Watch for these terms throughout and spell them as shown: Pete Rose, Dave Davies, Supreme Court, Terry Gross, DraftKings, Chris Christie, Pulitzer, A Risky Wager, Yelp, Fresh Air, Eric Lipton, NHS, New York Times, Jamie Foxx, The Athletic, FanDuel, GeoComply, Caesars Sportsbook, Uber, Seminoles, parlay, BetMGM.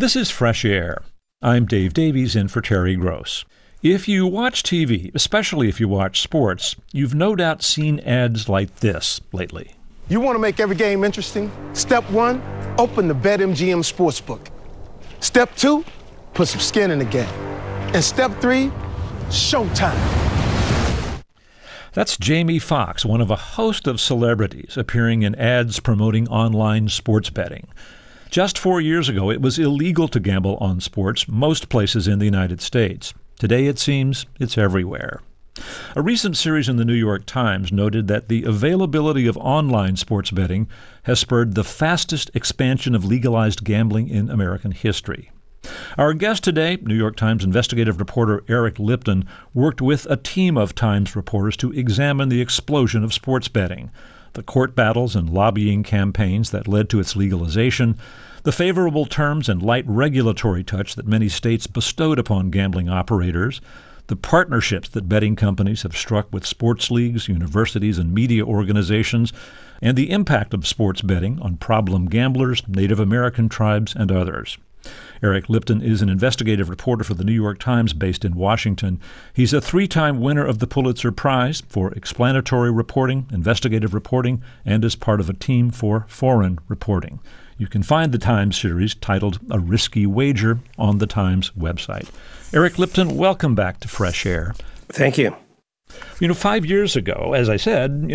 This is Fresh Air. I'm Dave Davies in for Terry Gross. If you watch TV, especially if you watch sports, you've no doubt seen ads like this lately. You want to make every game interesting? Step one, open the BetMGM Sportsbook. Step two, put some skin in the game. And step three, showtime. That's Jamie Foxx, one of a host of celebrities appearing in ads promoting online sports betting. Just 4 years ago, it was illegal to gamble on sports most places in the United States. Today, it seems, it's everywhere. A recent series in the New York Times noted that the availability of online sports betting has spurred the fastest expansion of legalized gambling in American history. Our guest today, New York Times investigative reporter Eric Lipton, worked with a team of Times reporters to examine the explosion of sports betting, the court battles and lobbying campaigns that led to its legalization, the favorable terms and light regulatory touch that many states bestowed upon gambling operators, the partnerships that betting companies have struck with sports leagues, universities, and media organizations, and the impact of sports betting on problem gamblers, Native American tribes, and others. Eric Lipton is an investigative reporter for the New York Times based in Washington. He's a three-time winner of the Pulitzer Prize for explanatory reporting, investigative reporting, and is part of a team for foreign reporting. You can find the Times series titled A Risky Wager on the Times website. Eric Lipton, welcome back to Fresh Air. Thank you. 5 years ago, as I said,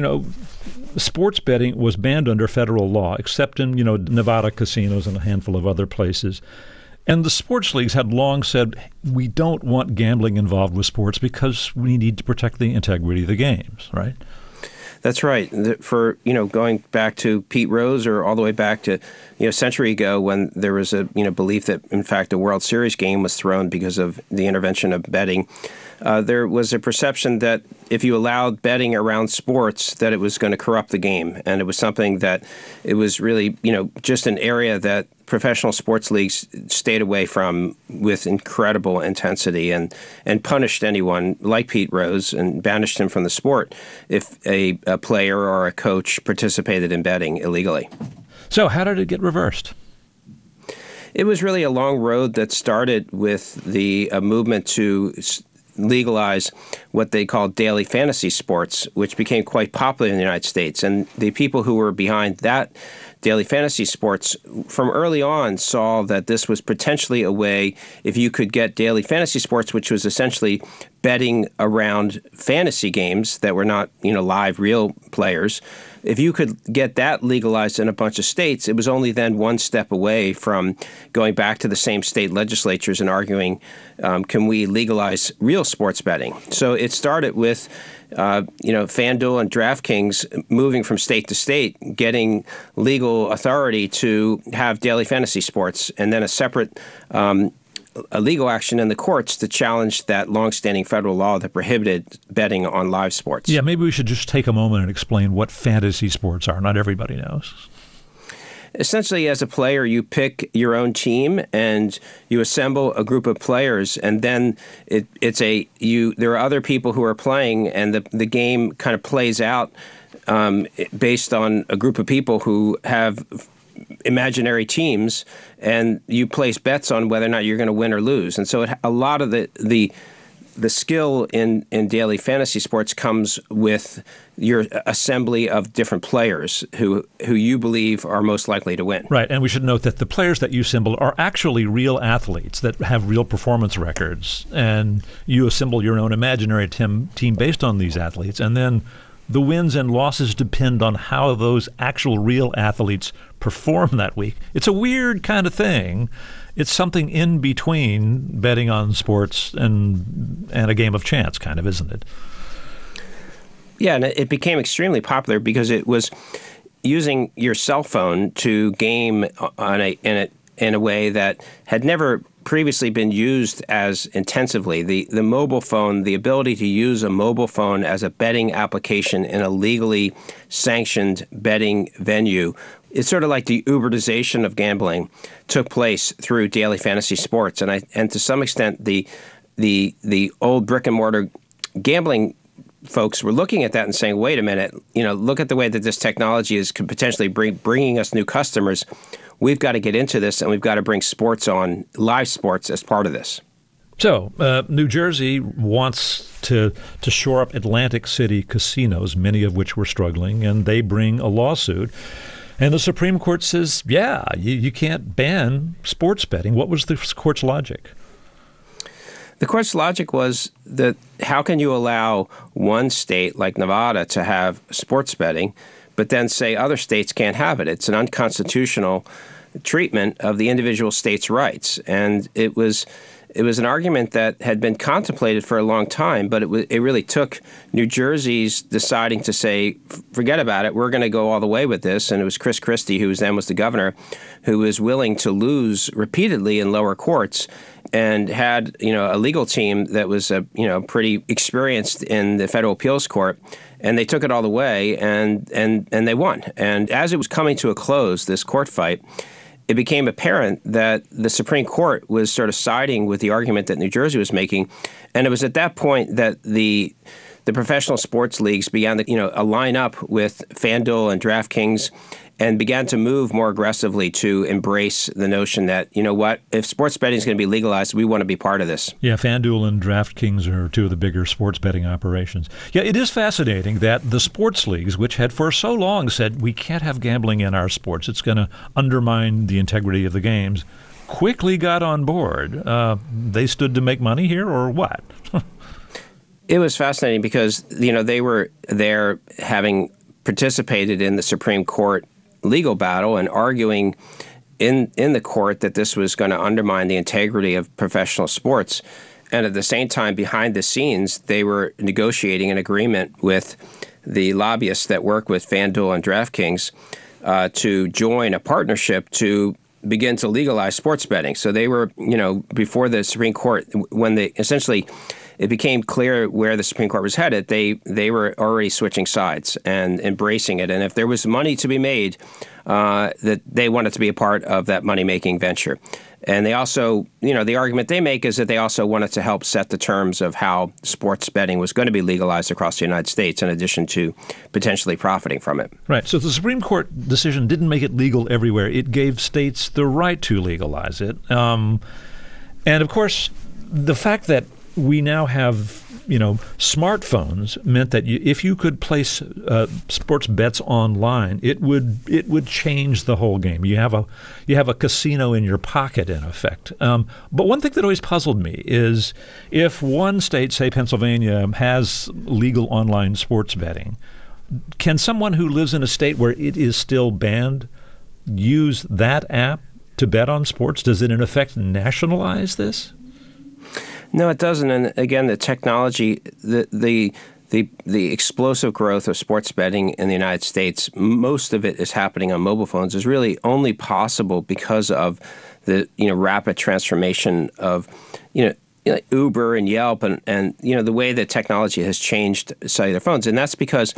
sports betting was banned under federal law, except in, Nevada casinos and a handful of other places. And the sports leagues had long said, we don't want gambling involved with sports because we need to protect the integrity of the games, right? That's right. For, going back to Pete Rose or all the way back to, a century ago when there was a, belief that, in fact, a World Series game was thrown because of the intervention of betting, there was a perception that if you allowed betting around sports, that it was going to corrupt the game. And it was something that it was really, just an area that professional sports leagues stayed away from with incredible intensity and punished anyone like Pete Rose and banished him from the sport if a player or a coach participated in betting illegally. So how did it get reversed? It was really a long road that started with the movement to legalize what they called daily fantasy sports, which became quite popular in the United States. And the people who were behind that daily fantasy sports from early on saw that this was potentially a way, if you could get daily fantasy sports, which was essentially betting around fantasy games that were not, live real players, if you could get that legalized in a bunch of states, it was only then one step away from going back to the same state legislatures and arguing, can we legalize real sports betting? So it started with, FanDuel and DraftKings moving from state to state, getting legal authority to have daily fantasy sports, and then a separate legal action in the courts to challenge that longstanding federal law that prohibited betting on live sports. Yeah, maybe we should just take a moment and explain what fantasy sports are. Not everybody knows. Essentially, as a player, you pick your own team and you assemble a group of players, and then there are other people who are playing, and the game kind of plays out based on a group of people who have imaginary teams, and you place bets on whether or not you're going to win or lose. And so a lot of the skill in daily fantasy sports comes with your assembly of different players who you believe are most likely to win. Right, and we should note that the players that you assemble are actually real athletes that have real performance records, and you assemble your own imaginary team based on these athletes, and then the wins and losses depend on how those actual real athletes perform that week. It's a weird kind of thing. It's something in between betting on sports and a game of chance, kind of, isn't it? Yeah, and it became extremely popular because it was using your cell phone to game in a way that had never previously been used as intensively. The mobile phone, the ability to use a mobile phone as a betting application in a legally sanctioned betting venue, it's sort of like the Uberization of gambling took place through daily fantasy sports. And to some extent, the old brick and mortar gambling folks were looking at that and saying, wait a minute, look at the way that this technology is could potentially bringing us new customers. we've got to get into this, and we've got to bring sports on, live sports, as part of this. So New Jersey wants to shore up Atlantic City casinos, many of which were struggling, and they bring a lawsuit. And the Supreme Court says, yeah, you can't ban sports betting. What was the court's logic? The court's logic was that how can you allow one state like Nevada to have sports betting, but then say other states can't have it? It's an unconstitutional treatment of the individual state's rights. And it was an argument that had been contemplated for a long time, but it really took New Jersey's deciding to say, forget about it, we're going to go all the way with this. And it was Chris Christie, who then was the governor, who was willing to lose repeatedly in lower courts, and had a legal team that was pretty experienced in the federal appeals court, and they took it all the way, and they won. And as it was coming to a close, this court fight, it became apparent that the Supreme Court was sort of siding with the argument that New Jersey was making, and it was at that point that the professional sports leagues began to align up with FanDuel and DraftKings, and began to move more aggressively to embrace the notion that, you know what, if sports betting is going to be legalized, we want to be part of this. Yeah, FanDuel and DraftKings are two of the bigger sports betting operations. Yeah, it is fascinating that the sports leagues, which had for so long said, we can't have gambling in our sports, it's going to undermine the integrity of the games, quickly got on board. They stood to make money here, or what? It was fascinating because, they were there having participated in the Supreme Court legal battle and arguing in the court that this was going to undermine the integrity of professional sports. And at the same time, behind the scenes, they were negotiating an agreement with the lobbyists that work with FanDuel and DraftKings to join a partnership to begin to legalize sports betting. So they were, before the Supreme Court, when they essentially, it became clear where the Supreme Court was headed, they were already switching sides and embracing it. And if there was money to be made, that they wanted to be a part of that money-making venture. And they also, the argument they make is that they also wanted to help set the terms of how sports betting was going to be legalized across the United States, in addition to potentially profiting from it. Right. So the Supreme Court decision didn't make it legal everywhere. It gave states the right to legalize it. And of course, the fact that we now have, smartphones meant that if you could place sports bets online, it would change the whole game. You have a casino in your pocket, in effect. But one thing that always puzzled me is if one state, say Pennsylvania, has legal online sports betting, can someone who lives in a state where it is still banned use that app to bet on sports? Does it in effect nationalize this? No, it doesn't. And again, the technology, the explosive growth of sports betting in the United States, most of it is happening on mobile phones, is really only possible because of the rapid transformation of Uber and Yelp and the way that technology has changed cellular phones. And that's because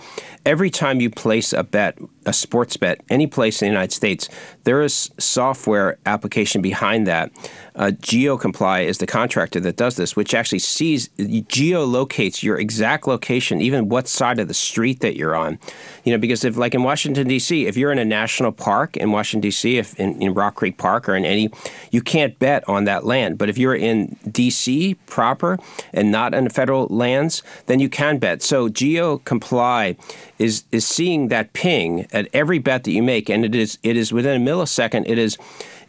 every time you place a bet, a sports bet, any place in the United States, there is software application behind that. GeoComply is the contractor that does this, which actually geolocates your exact location, even what side of the street that you're on. Because if, like in Washington, D.C., if you're in a national park in Washington, D.C., if in Rock Creek Park or in any, you can't bet on that land. But if you're in D.C., proper and not on federal lands, then you can bet. So GeoComply is seeing that ping at every bet that you make, and it is within a millisecond.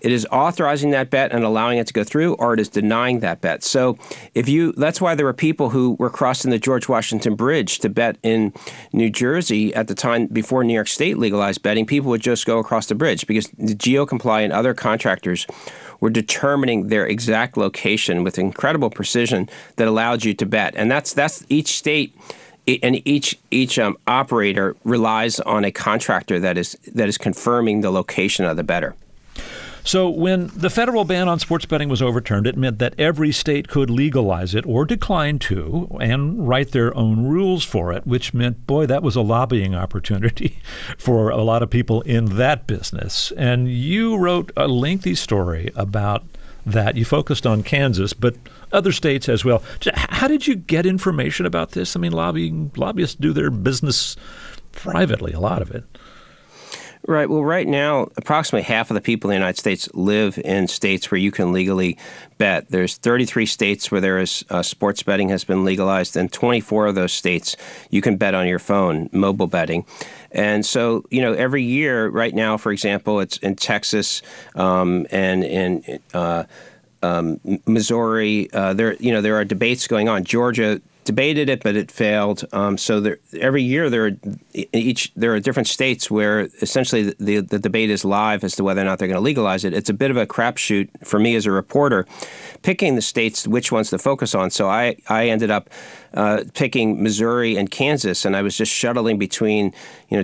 It is authorizing that bet and allowing it to go through, or it is denying that bet. So that's why there were people who were crossing the George Washington Bridge to bet in New Jersey at the time before New York State legalized betting. People would just go across the bridge because the GeoComply and other contractors were determining their exact location with incredible precision that allowed you to bet. And that's each state. And each operator relies on a contractor that is confirming the location of the bettor. So when the federal ban on sports betting was overturned, it meant that every state could legalize it or decline to and write their own rules for it, which meant, boy, that was a lobbying opportunity for a lot of people in that business. And you wrote a lengthy story about that. You focused on Kansas, but other states as well. How did you get information about this? I mean, lobbyists do their business privately, a lot of it. Right. Well, right now, approximately half of the people in the United States live in states where you can legally bet. There's 33 states where there is sports betting has been legalized, and 24 of those states you can bet on your phone, mobile betting. And so, you know, every year right now, for example, it's in Texas and in Missouri. There are debates going on. Georgia debated it, but it failed. Every year there are different states where essentially the debate is live as to whether or not they're going to legalize it. It's a bit of a crapshoot for me as a reporter, picking the states which ones to focus on. So I ended up picking Missouri and Kansas, and I was just shuttling between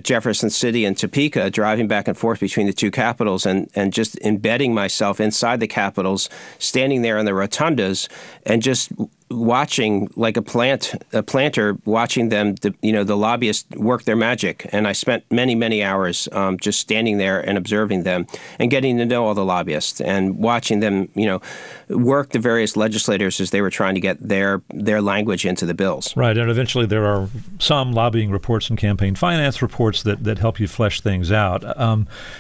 Jefferson City and Topeka, driving back and forth between the two capitals, and just embedding myself inside the capitals, standing there in the rotundas, and just watching like a planter watching them, the lobbyists work their magic. And I spent many hours just standing there and observing them and getting to know all the lobbyists and watching them, work the various legislators as they were trying to get their language into the bills. Right. And eventually there are some lobbying reports and campaign finance reports that help you flesh things out.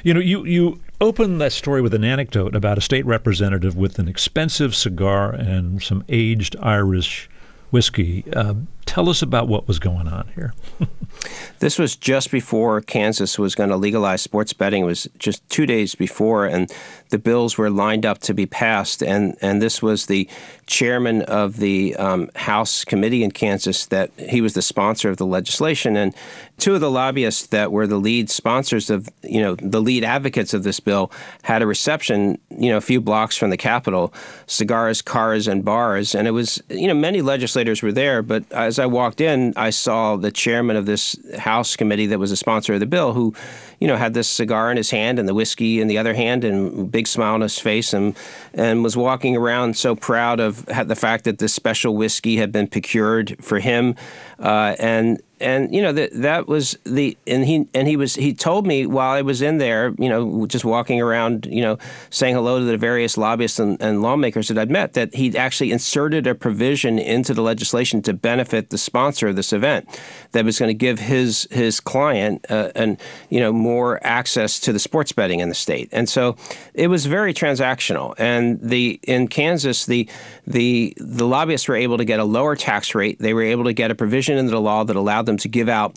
You open that story with an anecdote about a state representative with an expensive cigar and some aged Irish whiskey. Tell us about what was going on here. This was just before Kansas was going to legalize sports betting. It was just 2 days before, and the bills were lined up to be passed. And this was the chairman of the House committee in Kansas that he was the sponsor of the legislation. And two of the lobbyists that were the lead sponsors of, the lead advocates of this bill had a reception, a few blocks from the Capitol, cigars, cars, and bars. And it was, many legislators were there, but as I walked in, I saw the chairman of this House committee that was a sponsor of the bill who, had this cigar in his hand and the whiskey in the other hand and big smile on his face and was walking around so proud of the fact that this special whiskey had been procured for him. He told me while I was in there, just walking around, saying hello to the various lobbyists and lawmakers that I'd met, that he'd actually inserted a provision into the legislation to benefit the sponsor of this event, that was going to give his client more access to the sports betting in the state. And so it was very transactional. And in Kansas, the lobbyists were able to get a lower tax rate. They were able to get a provision into the law that allowed them to give out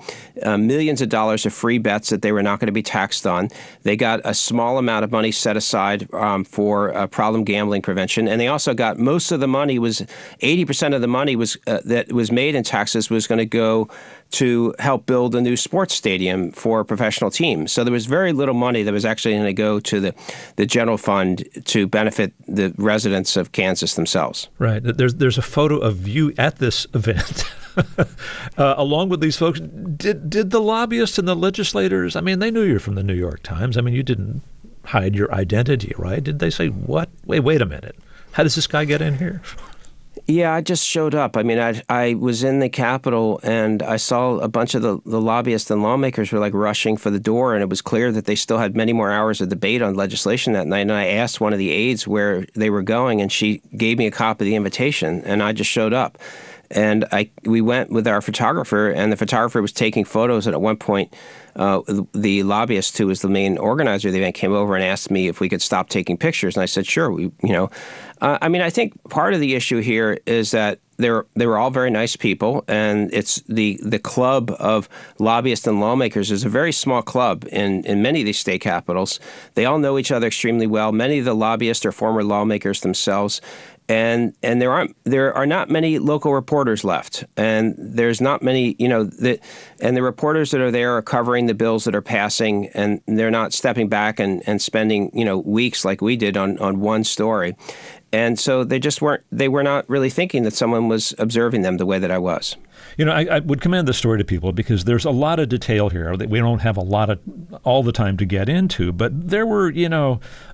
millions of dollars of free bets that they were not going to be taxed on. They got a small amount of money set aside for problem gambling prevention, and they also got most of the money. Was 80% of the money was that was made in taxes was going to go to help build a new sports stadium for professional teams. So there was very little money that was actually going to go to the general fund to benefit the residents of Kansas themselves. Right. There's a photo of you at this event along with these folks. Did the lobbyists and the legislators, they knew you're from the New York Times. You didn't hide your identity, right? Did they say, what? Wait a minute. How does this guy get in here? Yeah, I just showed up. I was in the Capitol, and I saw a bunch of the lobbyists and lawmakers were rushing for the door, and it was clear that they still had many more hours of debate on legislation that night. And I asked one of the aides where they were going, and she gave me a copy of the invitation, and I just showed up. And we went with our photographer, and the photographer was taking photos. And at one point, the lobbyist, who was the main organizer of the event, came over and asked me if we could stop taking pictures. And I said, sure. I think part of the issue here is that they were all very nice people, and it's the club of lobbyists and lawmakers is a very small club in many of these state capitals. They all know each other extremely well. Many of the lobbyists are former lawmakers themselves. And there are not many local reporters left, and there's not many and the reporters that are there are covering the bills that are passing, and they're not stepping back and spending weeks like we did on one story. And so they were not really thinking that someone was observing them the way that I was. I would commend this story to people because there's a lot of detail here that we don't have all the time to get into. But there were,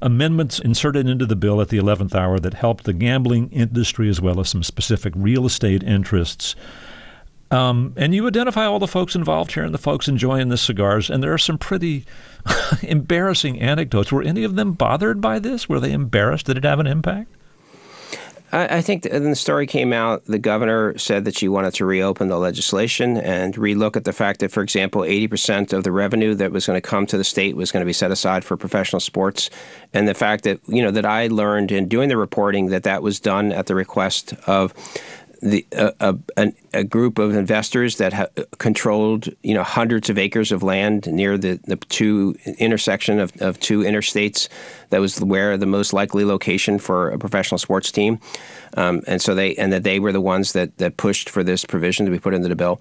amendments inserted into the bill at the 11th hour that helped the gambling industry as well as some specific real estate interests. And you identify all the folks involved here and the folks enjoying the cigars. And there are some pretty embarrassing anecdotes. Were any of them bothered by this? Were they embarrassed? Did it have an impact? I think when the story came out, the governor said that she wanted to reopen the legislation and relook at the fact that, for example, 80% of the revenue that was going to come to the state was going to be set aside for professional sports. And the fact that, you know, that I learned in doing the reporting that that was done at the request of a group of investors that controlled, you know, hundreds of acres of land near the two intersection of two interstates. That was where the most likely location for a professional sports team, and so they were the ones that pushed for this provision to be put into the bill.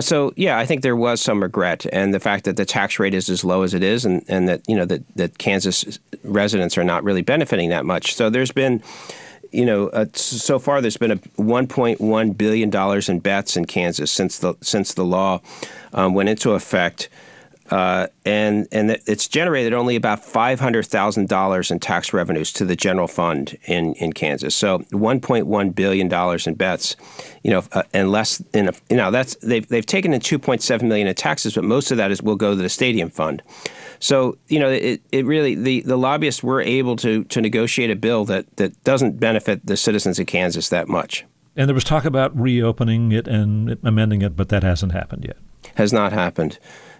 So yeah, I think there was some regret, and the fact that the tax rate is as low as it is, and that you know that Kansas residents are not really benefiting that much. So there's been. You know, so far there's been a $1.1 billion in bets in Kansas since the law went into effect, and it's generated only about $500,000 in tax revenues to the general fund in Kansas. So $1.1 billion in bets, you know, and less in a, you know that's they've taken in $2.7 million in taxes, but most of that will go to the stadium fund. So, you know, it really, the lobbyists were able to negotiate a bill that doesn't benefit the citizens of Kansas that much. And there was talk about reopening it and amending it, but that hasn't happened yet. Has not happened.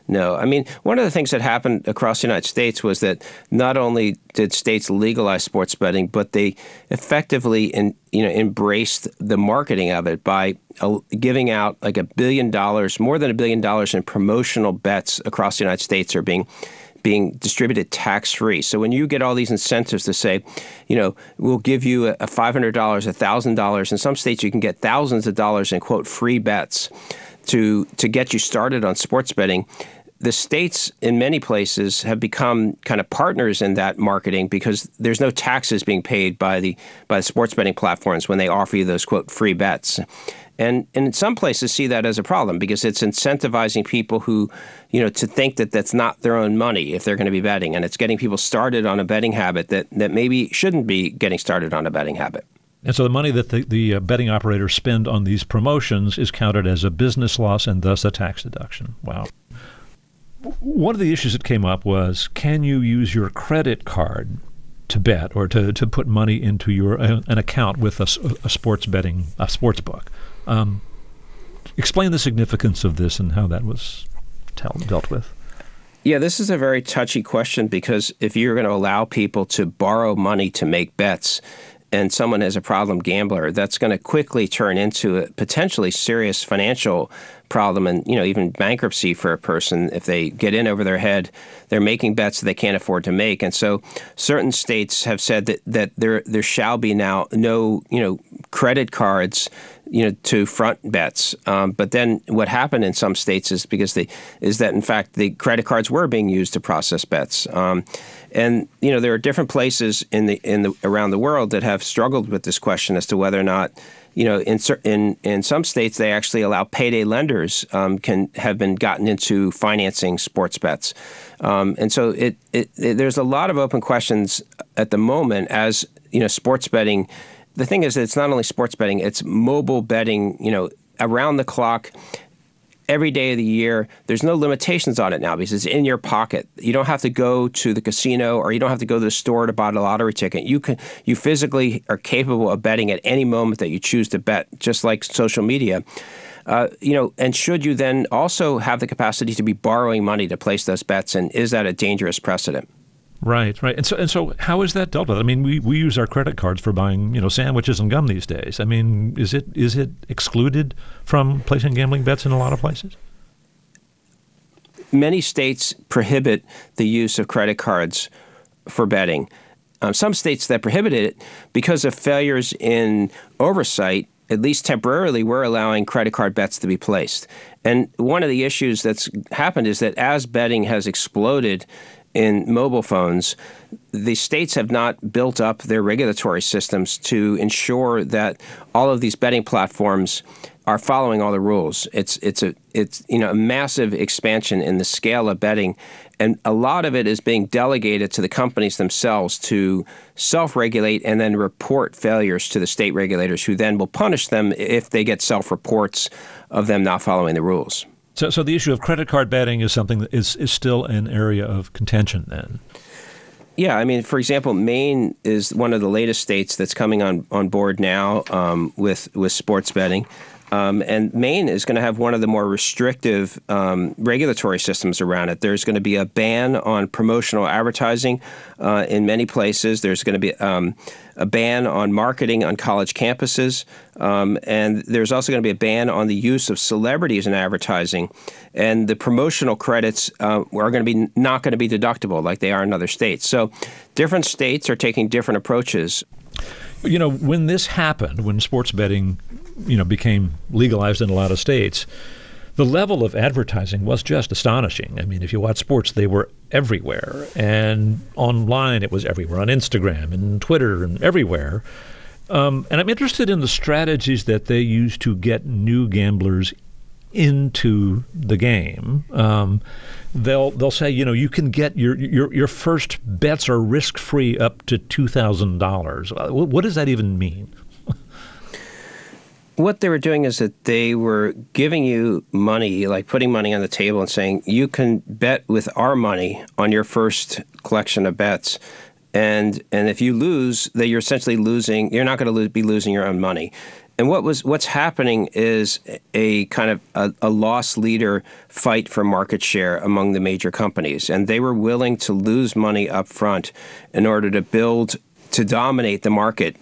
No. I mean, one of the things that happened across the United States was that not only did states legalize sports betting, but they effectively embraced the marketing of it by giving out like more than $1 billion in promotional bets across the United States are being distributed tax-free. So when you get all these incentives to say, you know, we'll give you a $500, $1,000, in some states you can get thousands of dollars in, quote, free bets to get you started on sports betting, the states in many places have become kind of partners in that marketing because there's no taxes being paid by the sports betting platforms when they offer you those, quote, free bets. And in some places see that as a problem because it's incentivizing people who, you know, to think that that's not their own money if they're going to be betting. And it's getting people started on a betting habit that maybe shouldn't be getting started on a betting habit. And so the money that the betting operators spend on these promotions is counted as a business loss and thus a tax deduction. Wow. One of the issues that came up was, can you use your credit card to bet or to put money into an account with a sports book? Explain the significance of this and how that was dealt with. Yeah, this is a very touchy question because if you're going to allow people to borrow money to make bets, and someone is a problem gambler, that's going to quickly turn into a potentially serious financial problem and, you know, even bankruptcy for a person. If they get in over their head, they're making bets that they can't afford to make. And so certain states have said that there shall be now no, you know, credit cards, you know, to front bets. But then what happened in some states is that in fact the credit cards were being used to process bets. And you know there are different places around the world that have struggled with this question as to whether or not, you know, in some states they actually allow payday lenders have been gotten into financing sports bets, and so there's a lot of open questions at the moment as you know sports betting. The thing is that it's not only sports betting, it's mobile betting, you know, around the clock, every day of the year. There's no limitations on it now because it's in your pocket. You don't have to go to the casino or you don't have to go to the store to buy a lottery ticket. You physically are capable of betting at any moment that you choose to bet, just like social media. You know, and should you then also have the capacity to be borrowing money to place those bets, and is that a dangerous precedent? Right, right. And so how is that dealt with? I mean, we use our credit cards for buying, you know, sandwiches and gum these days. I mean, is it excluded from placing gambling bets in a lot of places? Many states prohibit the use of credit cards for betting. Some states that prohibited it, because of failures in oversight, at least temporarily, we're allowing credit card bets to be placed. And one of the issues that's happened is that as betting has exploded in mobile phones, the states have not built up their regulatory systems to ensure that all of these betting platforms are following all the rules. It's you know a massive expansion in the scale of betting, and a lot of it is being delegated to the companies themselves to self-regulate and then report failures to the state regulators, who then will punish them if they get self-reports of them not following the rules. So the issue of credit card betting is something that is still an area of contention then? Yeah, I mean, for example, Maine is one of the latest states that's coming on board now with sports betting. And Maine is going to have one of the more restrictive regulatory systems around it. There's going to be a ban on promotional advertising in many places. There's going to be a ban on marketing on college campuses. And there's also going to be a ban on the use of celebrities in advertising. And the promotional credits are going to be not going to be deductible like they are in other states. So different states are taking different approaches. You know, when this happened, when sports betting, you know, became legalized in a lot of states, the level of advertising was just astonishing. I mean, if you watch sports, they were everywhere. And online, it was everywhere, on Instagram and Twitter and everywhere. And I'm interested in the strategies that they use to get new gamblers into the game. They'll say, you know, you can get your first bets are risk-free up to $2,000. What does that even mean? What they were doing is that they were giving you money, like putting money on the table and saying, you can bet with our money on your first collection of bets. And if you lose, that you're essentially losing, you're not going to be losing your own money. And what's happening is a kind of a loss leader fight for market share among the major companies. And they were willing to lose money up front in order to build, to dominate the market.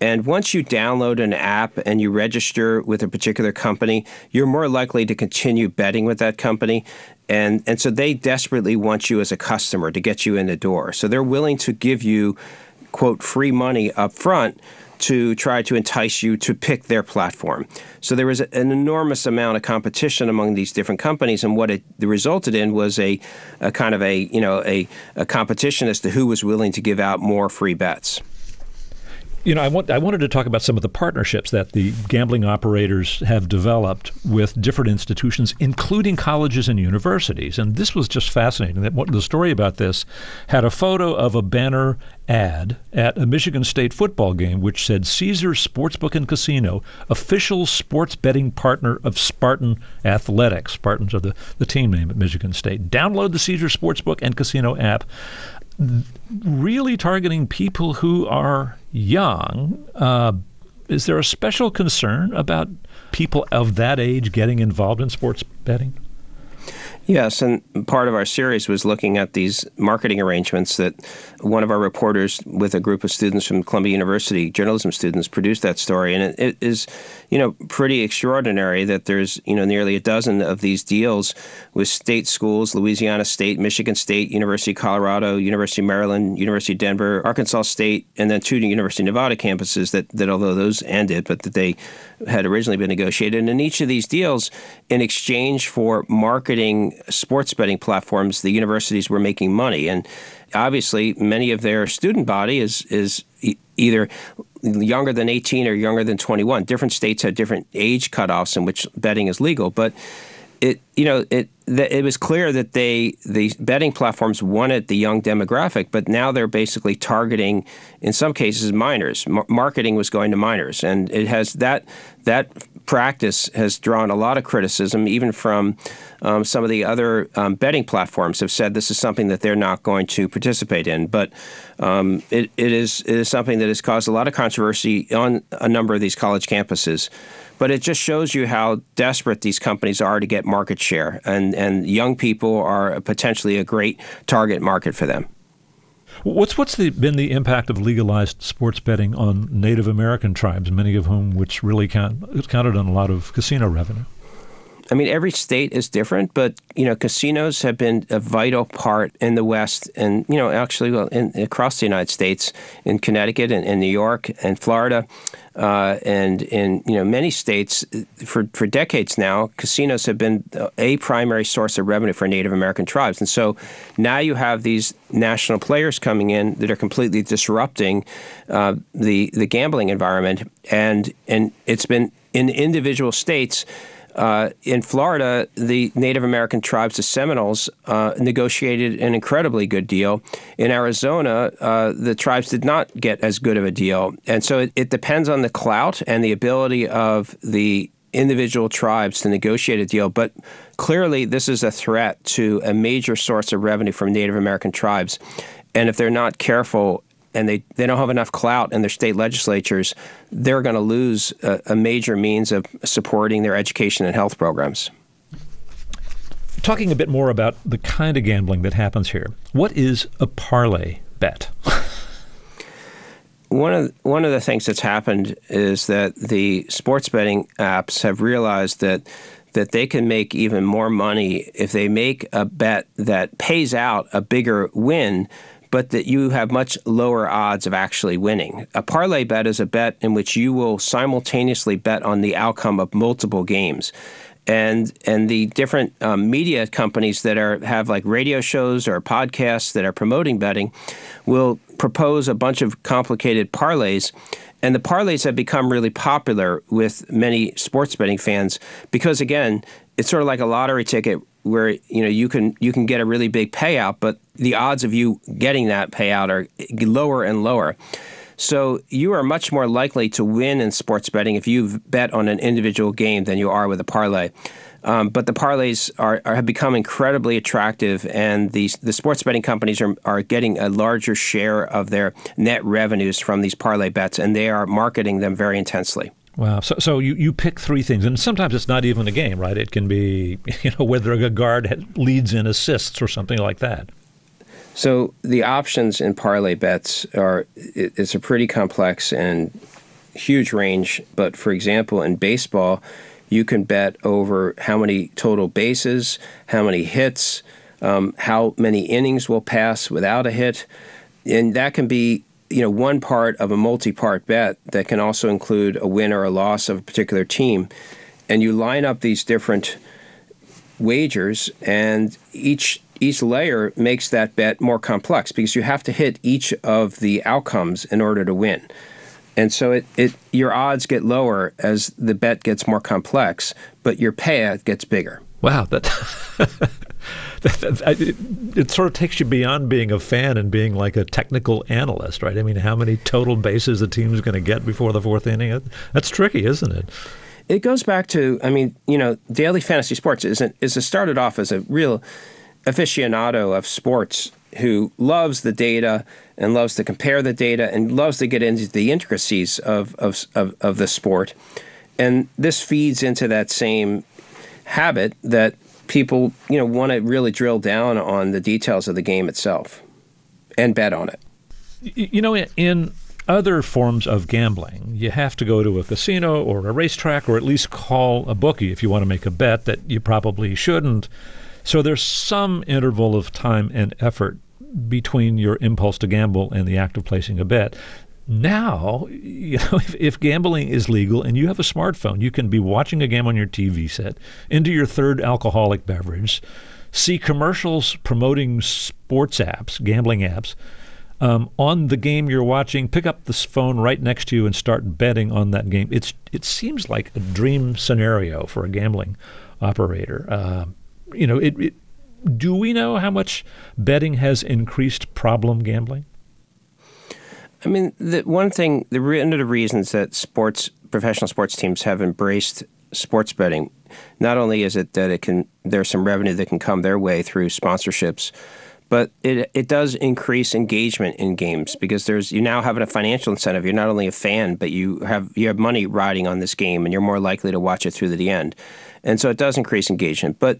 And once you download an app and you register with a particular company, you're more likely to continue betting with that company. And so they desperately want you as a customer to get you in the door. So they're willing to give you, quote, free money up front, to try to entice you to pick their platform. So there was an enormous amount of competition among these different companies, and what it resulted in was a kind of a competition as to who was willing to give out more free bets. You know, I wanted to talk about some of the partnerships that the gambling operators have developed with different institutions, including colleges and universities. And this was just fascinating. The story about this had a photo of a banner ad at a Michigan State football game which said, Caesars Sportsbook and Casino, official sports betting partner of Spartan Athletics. Spartans are the team name at Michigan State. Download the Caesars Sportsbook and Casino app. Really targeting people who are young. Is there a special concern about people of that age getting involved in sports betting? Yes, and part of our series was looking at these marketing arrangements that one of our reporters with a group of students from Columbia University, journalism students, produced that story. And it is, you know, pretty extraordinary that there's, you know, nearly a dozen of these deals with state schools, Louisiana State, Michigan State, University of Colorado, University of Maryland, University of Denver, Arkansas State, and then two University of Nevada campuses that although those ended, but that they had originally been negotiated. And in each of these deals, in exchange for marketing sports betting platforms, the universities were making money. And obviously, many of their student body is either younger than 18 or younger than 21. Different states have different age cutoffs in which betting is legal. But it was clear that the betting platforms wanted the young demographic, but now they're basically targeting, in some cases, minors. Marketing was going to minors, and it has that practice has drawn a lot of criticism, even from some of the other betting platforms have said this is something that they're not going to participate in. But it is something that has caused a lot of controversy on a number of these college campuses. But it just shows you how desperate these companies are to get market share, and young people are potentially a great target market for them. What's been the impact of legalized sports betting on Native American tribes, many of whom which really counted on a lot of casino revenue? I mean, every state is different, but, you know, casinos have been a vital part in the West and, you know, actually across the United States, in Connecticut and New York and Florida and in, you know, many states for decades now, casinos have been a primary source of revenue for Native American tribes. And so now you have these national players coming in that are completely disrupting the gambling environment. And it's been in individual states. In Florida, the Native American tribes, the Seminoles, negotiated an incredibly good deal. In Arizona, the tribes did not get as good of a deal. And so it depends on the clout and the ability of the individual tribes to negotiate a deal. But clearly, this is a threat to a major source of revenue from Native American tribes. And if they're not careful and they don't have enough clout in their state legislatures, they're going to lose a major means of supporting their education and health programs. Talking a bit more about the kind of gambling that happens here, what is a parlay bet? One of the things that's happened is that the sports betting apps have realized that they can make even more money if they make a bet that pays out a bigger win, but that you have much lower odds of actually winning. A parlay bet is a bet in which you will simultaneously bet on the outcome of multiple games. And the different media companies that have like radio shows or podcasts that are promoting betting will propose a bunch of complicated parlays. And the parlays have become really popular with many sports betting fans because, again, it's sort of like a lottery ticket where you can get a really big payout, but the odds of you getting that payout are lower and lower. So you are much more likely to win in sports betting if you bet on an individual game than you are with a parlay. But the parlays have become incredibly attractive, and the sports betting companies are getting a larger share of their net revenues from these parlay bets, and they are marketing them very intensely. Wow. So you pick three things, and sometimes it's not even a game, right? It can be whether a guard leads in assists or something like that. So the options in parlay bets it's a pretty complex and huge range. But for example, in baseball, you can bet over how many total bases, how many hits, how many innings will pass without a hit. And that can be one part of a multi-part bet that can also include a win or a loss of a particular team. And you line up these different wagers, and each layer makes that bet more complex because you have to hit each of the outcomes in order to win. And so your odds get lower as the bet gets more complex, but your payout gets bigger. Wow. It sort of takes you beyond being a fan and being like a technical analyst, right? I mean, how many total bases the team's going to get before the fourth inning? That's tricky, isn't it? It goes back to, daily fantasy sports started off as a real aficionado of sports who loves the data and loves to compare the data and loves to get into the intricacies of the sport. And this feeds into that same habit that people, want to really drill down on the details of the game itself and bet on it. In other forms of gambling, you have to go to a casino or a racetrack or at least call a bookie if you want to make a bet that you probably shouldn't. So there's some interval of time and effort between your impulse to gamble and the act of placing a bet. Now, if gambling is legal and you have a smartphone, you can be watching a game on your TV set, into your third alcoholic beverage, see commercials promoting sports apps, gambling apps, on the game you're watching, pick up this phone right next to you and start betting on that game. It seems like a dream scenario for a gambling operator. Do we know how much betting has increased problem gambling? I mean, one of the reasons that professional sports teams have embraced sports betting, not only is it that there's some revenue that can come their way through sponsorships, but it does increase engagement in games because you now have a financial incentive. You're not only a fan, but you have money riding on this game, and you're more likely to watch it through to the end. And so it does increase engagement, but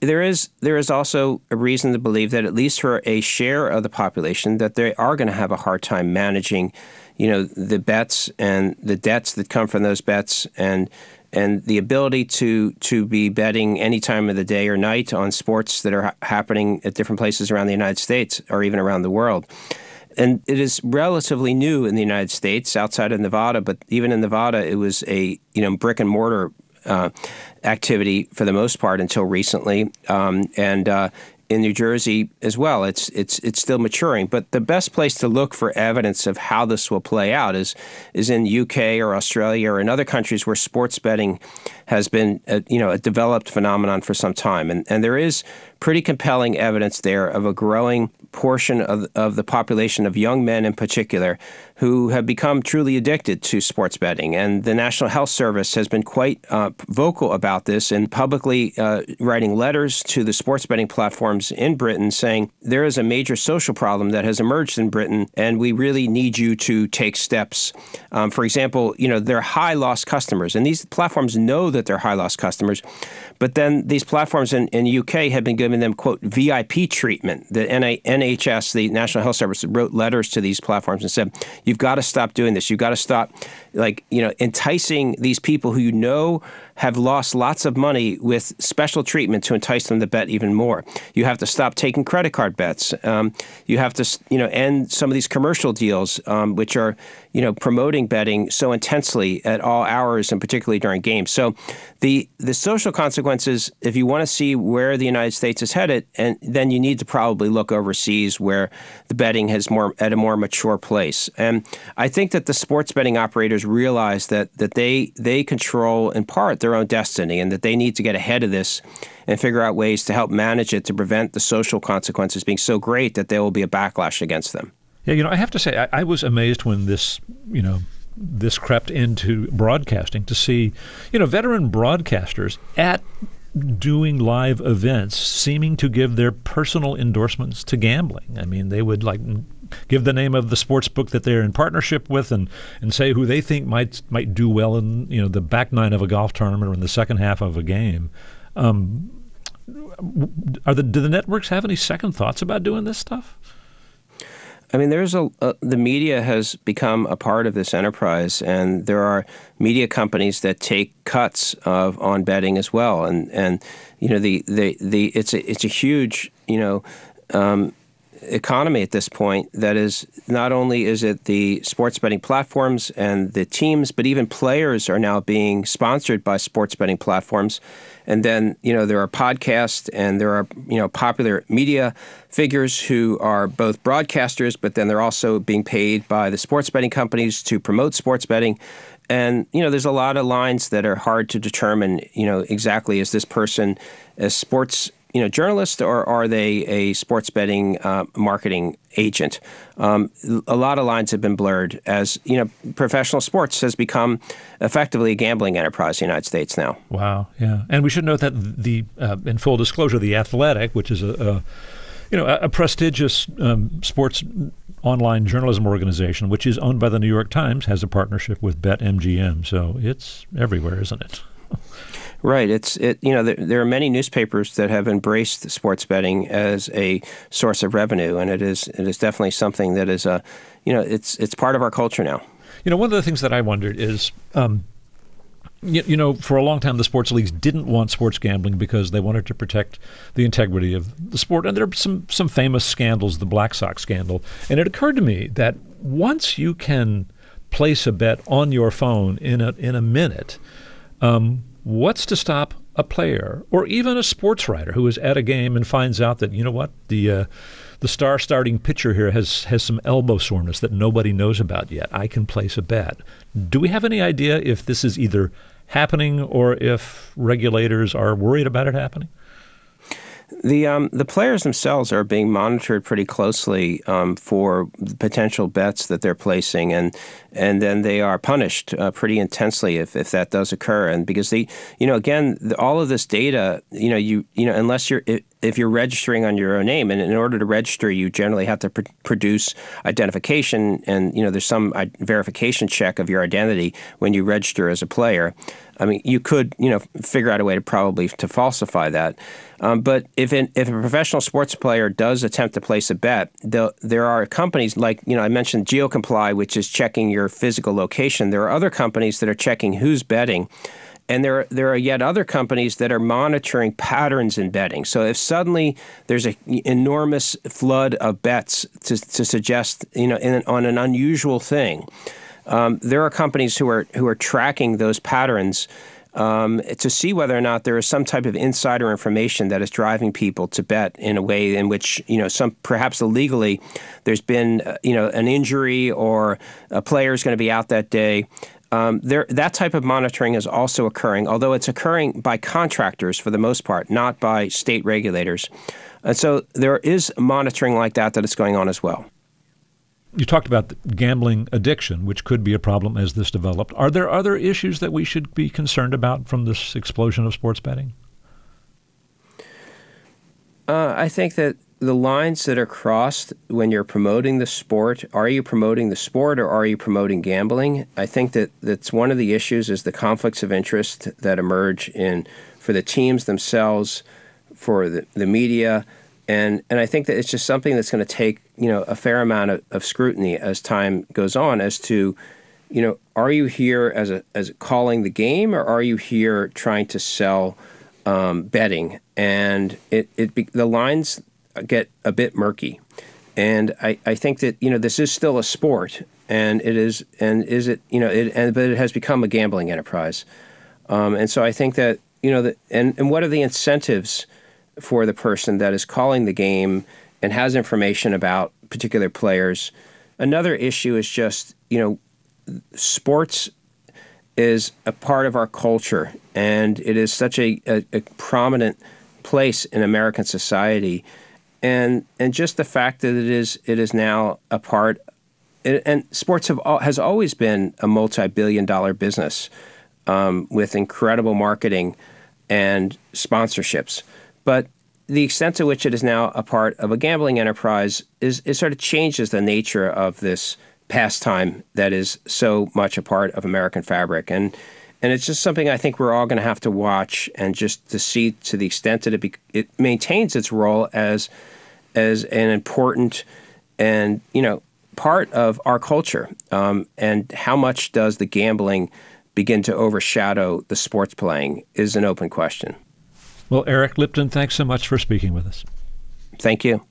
there is also a reason to believe that at least for a share of the population that they are going to have a hard time managing, the bets and the debts that come from those bets and the ability to be betting any time of the day or night on sports that are happening at different places around the United States or even around the world. And it is relatively new in the United States outside of Nevada, but even in Nevada it was a brick and mortar activity for the most part until recently, and in New Jersey as well. It's still maturing. But the best place to look for evidence of how this will play out is in UK or Australia or in other countries where sports betting has been a developed phenomenon for some time. And there is pretty compelling evidence there of a growing portion of the population of young men in particular who have become truly addicted to sports betting. And the National Health Service has been quite vocal about this and publicly writing letters to the sports betting platforms in Britain saying there is a major social problem that has emerged in Britain and we really need you to take steps. For example, you know, they're high loss customers and these platforms know that they're high loss customers, but then these platforms in the UK have been giving them, quote, VIP treatment. The NHS, the National Health Service, wrote letters to these platforms and said, you've got to stop doing this. You've got to stop, like, you know, enticing these people who you know have lost lots of money with special treatment to entice them to bet even more. You have to stop taking credit card bets. You have to, you know, end some of these commercial deals, which are, you know, promoting betting so intensely at all hours and particularly during games. So the social consequences, if you want to see where the United States is headed, and then you need to probably look overseas where the betting has more at a more mature place. And I think that the sports betting operators realize that they control in part their own destiny and that they need to get ahead of this and figure out ways to help manage it to prevent the social consequences being so great that there will be a backlash against them. Yeah, you know, I have to say, I was amazed when this, you know, this crept into broadcasting to see, you know, veteran broadcasters at doing live events seeming to give their personal endorsements to gambling. I mean, they would like give the name of the sports book that they're in partnership with and say who they think might do well in, you know, the back nine of a golf tournament or in the second half of a game. Do the networks have any second thoughts about doing this stuff? I mean, there's the media has become a part of this enterprise, and there are media companies that take cuts on betting as well. And you know, it's a huge, you know, economy at this point that is not only is it the sports betting platforms and the teams, but even players are now being sponsored by sports betting platforms. And then, you know, there are podcasts and there are, you know, popular media figures who are both broadcasters, but then they're also being paid by the sports betting companies to promote sports betting. And, you know, there's a lot of lines that are hard to determine, you know, exactly is this person a sports, you know, journalist or are they a sports betting marketing agent? A lot of lines have been blurred as, you know, professional sports has become effectively a gambling enterprise in the United States now. Wow, yeah. And we should note that the, in full disclosure, The Athletic, which is a prestigious sports online journalism organization, which is owned by the New York Times, has a partnership with BetMGM. So it's everywhere, isn't it? Right. You know, there are many newspapers that have embraced sports betting as a source of revenue, and it is definitely something that is you know, it's part of our culture now. You know, one of the things that I wondered is, you know, for a long time the sports leagues didn't want sports gambling because they wanted to protect the integrity of the sport, and there are some famous scandals, the Black Sox scandal, and it occurred to me that once you can place a bet on your phone in a minute. What's to stop a player or even a sports writer who is at a game and finds out that, you know what, the star starting pitcher here has some elbow soreness that nobody knows about yet. I can place a bet. Do we have any idea if this is either happening or if regulators are worried about it happening? The players themselves are being monitored pretty closely for potential bets that they're placing, and then they are punished pretty intensely if that does occur. And because all of this data, you know, unless you're if you're registering on your own name, and in order to register, you generally have to produce identification, and you know, there's some verification check of your identity when you register as a player. I mean, you could, you know, figure out a way to probably to falsify that. But if a professional sports player does attempt to place a bet, there are companies like, you know, I mentioned GeoComply, which is checking your physical location. There are other companies that are checking who's betting. And there are yet other companies that are monitoring patterns in betting. So if suddenly there's an enormous flood of bets to suggest, you know, on an unusual thing, there are companies who are tracking those patterns to see whether or not there is some type of insider information that is driving people to bet in a way in which, you know, some perhaps illegally there's been, you know, an injury or a player is going to be out that day. That type of monitoring is also occurring, although it's occurring by contractors for the most part, not by state regulators. And so there is monitoring like that that is going on as well. You talked about gambling addiction, which could be a problem as this developed. Are there other issues that we should be concerned about from this explosion of sports betting? I think that the lines that are crossed when you're promoting the sport, are you promoting the sport or are you promoting gambling? I think that that's one of the issues is the conflicts of interest that emerge for the teams themselves, for the media, And I think that it's just something that's going to take, a fair amount of scrutiny as time goes on as to, are you here as calling the game or are you here trying to sell betting? And the lines get a bit murky. And I think that, this is still a sport but it has become a gambling enterprise. And so I think that, and what are the incentives for the person that is calling the game and has information about particular players? Another issue is just, sports is a part of our culture, and it is such a prominent place in American society. And just the fact that it is now a part, and sports has always been a multi-billion-dollar business with incredible marketing and sponsorships. But the extent to which it is now a part of a gambling enterprise is sort of changes the nature of this pastime that is so much a part of American fabric. And it's just something I think we're all going to have to watch and just to see to the extent that it maintains its role as an important and, part of our culture. And how much does the gambling begin to overshadow the sports playing is an open question. Well, Eric Lipton, thanks so much for speaking with us. Thank you.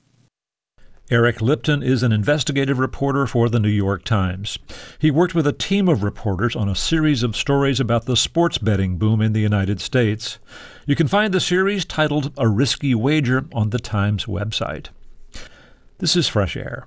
Eric Lipton is an investigative reporter for The New York Times. He worked with a team of reporters on a series of stories about the sports betting boom in the United States. You can find the series titled A Risky Wager on the Times website. This is Fresh Air.